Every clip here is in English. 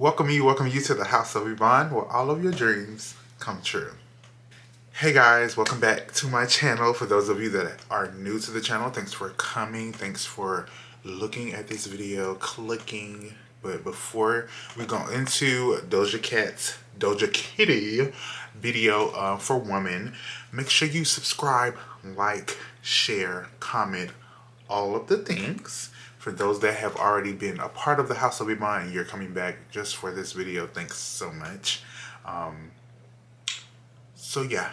Welcome you to the House of Yvonne, where all of your dreams come true. Hey guys, welcome back to my channel. For those of you that are new to the channel, thanks for coming, thanks for looking at this video, clicking. But before we go into Doja Cat's Doja Kitty video for women, make sure you subscribe, like, share, comment, all of the things. For those that have already been a part of the House of Yvonne and you're coming back just for this video, thanks so much. So yeah,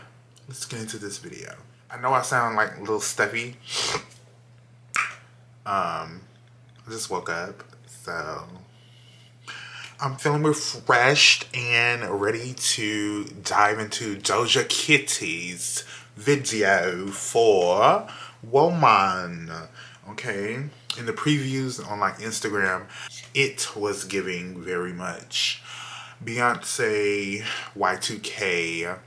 let's get into this video. I know I sound like a little stuffy. I just woke up, so I'm feeling refreshed and ready to dive into Doja Kitty's video for woman. Okay, in the previews on like Instagram, it was giving very much Beyonce, Y2K,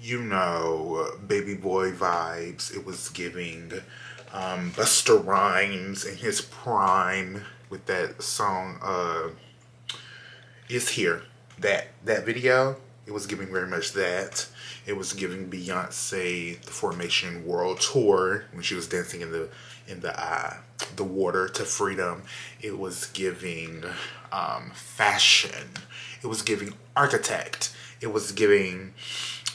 you know, baby boy vibes. It was giving Busta Rhymes in his prime with that song Is Here. That video, it was giving very much that. It was giving Beyonce, the Formation World Tour, when she was dancing in the water to Freedom. It was giving fashion. It was giving architect. It was giving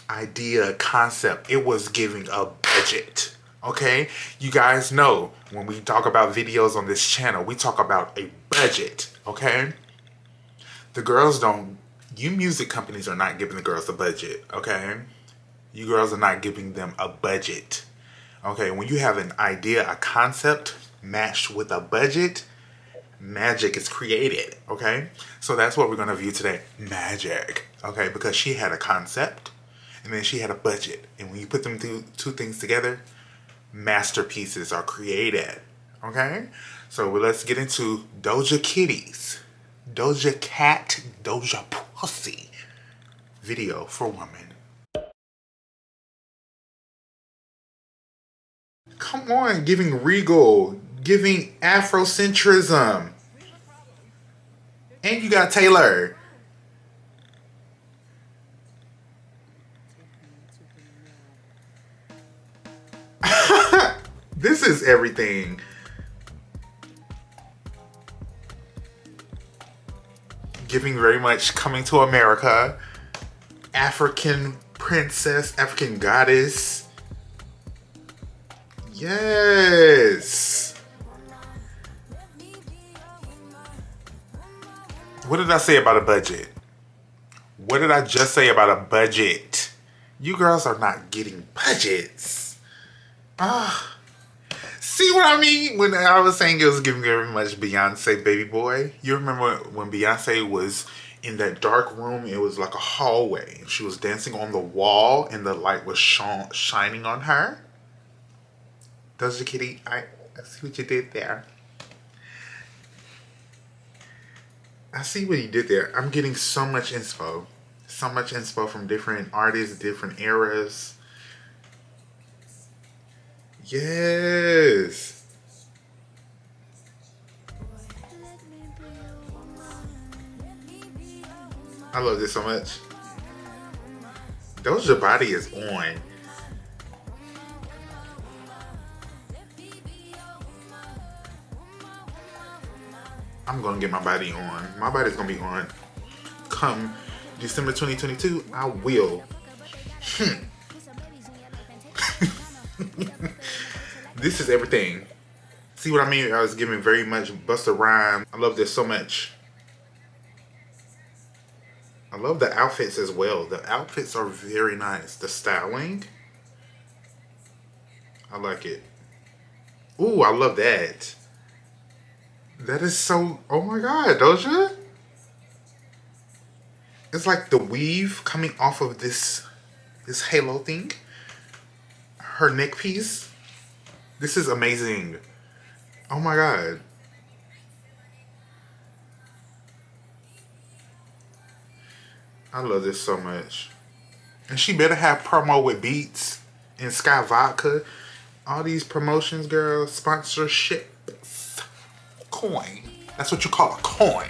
idea, concept. It was giving a budget. Okay, you guys know when we talk about videos on this channel, we talk about a budget. Okay, the girls don't. You music companies are not giving the girls a budget, okay? You girls are not giving them a budget, okay? When you have an idea, a concept matched with a budget, magic is created, okay? So that's what we're gonna view today, magic, okay? Because she had a concept, and then she had a budget. And when you put them two things together, masterpieces are created, okay? So let's get into Doja Kitty's, Doja Cat, Doja Pussy video for women. Come on, giving regal, giving Afrocentrism. And you got Taylor. This is everything. Giving very much Coming to America, African princess, African goddess. Yes. What did I say about a budget? What did I just say about a budget? You girls are not getting budgets. See what I mean? When I was saying it was giving very much Beyonce, baby boy. You remember when Beyonce was in that dark room, it was like a hallway. She was dancing on the wall and the light was shining on her. Doja Kitty, I see what you did there. I see what you did there. I'm getting so much inspo. So much inspo from different artists, different eras. Yes. I love this so much. Doja body is on. I'm gonna get my body on. My body's gonna be on. Come December 2022, I will. This is everything. See what I mean? I was giving very much Busta Rhymes. I love this so much. I love the outfits as well. The outfits are very nice. The styling. I like it. Ooh, I love that. That is so, oh my God, Doja. It's like the weave coming off of this halo thing. Her neck piece. This is amazing. Oh my God. I love this so much. And she better have promo with Beats and SKYY Vodka. All these promotions, girls, sponsorships, coin. That's what you call a coin.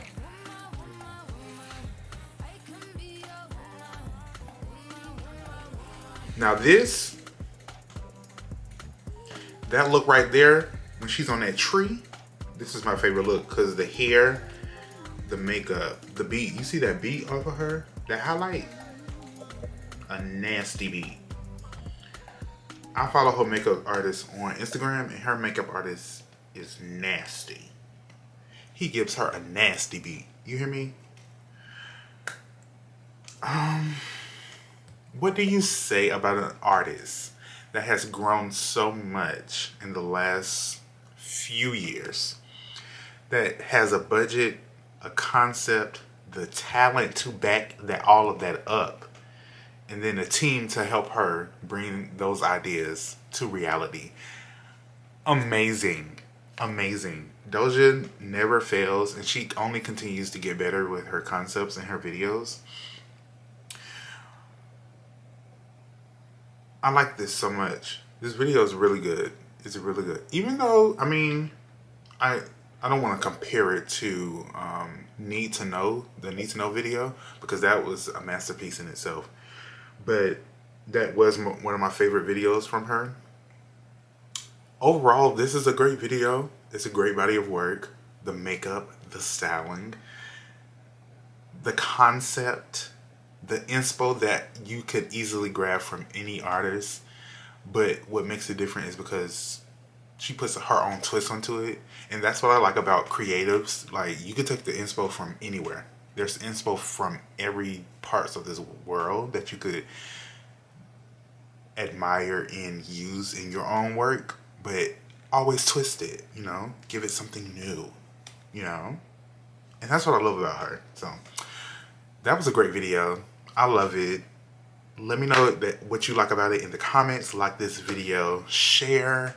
Now this, that look right there, when she's on that tree, this is my favorite look because the hair, the makeup, the beat. You see that beat off of her? That highlight? A nasty beat. I follow her makeup artist on Instagram and her makeup artist is nasty. He gives her a nasty beat. You hear me? What do you say about an artist that has grown so much in the last few years, that has a budget, a concept, the talent to back that all of that up, and then a team to help her bring those ideas to reality? Amazing, amazing. Doja never fails, and she only continues to get better with her concepts and her videos. I like this so much. This video is really good. It's really good. Even though, I mean, I don't want to compare it to Need to Know, the Need to Know video, because that was a masterpiece in itself. But that was one of my favorite videos from her. Overall, this is a great video. It's a great body of work. The makeup, the styling, the concept, the inspo that you could easily grab from any artist. But what makes it different is because she puts her own twist onto it. And that's what I like about creatives. Like, you could take the inspo from anywhere. There's inspo from every parts of this world that you could admire and use in your own work, but always twist it, you know? Give it something new, you know? And that's what I love about her. So that was a great video. I love it. Let me know what you like about it in the comments. Like this video, share,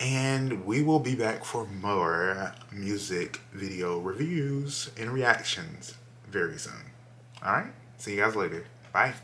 and we will be back for more music video reviews and reactions very soon. All right, see you guys later. Bye.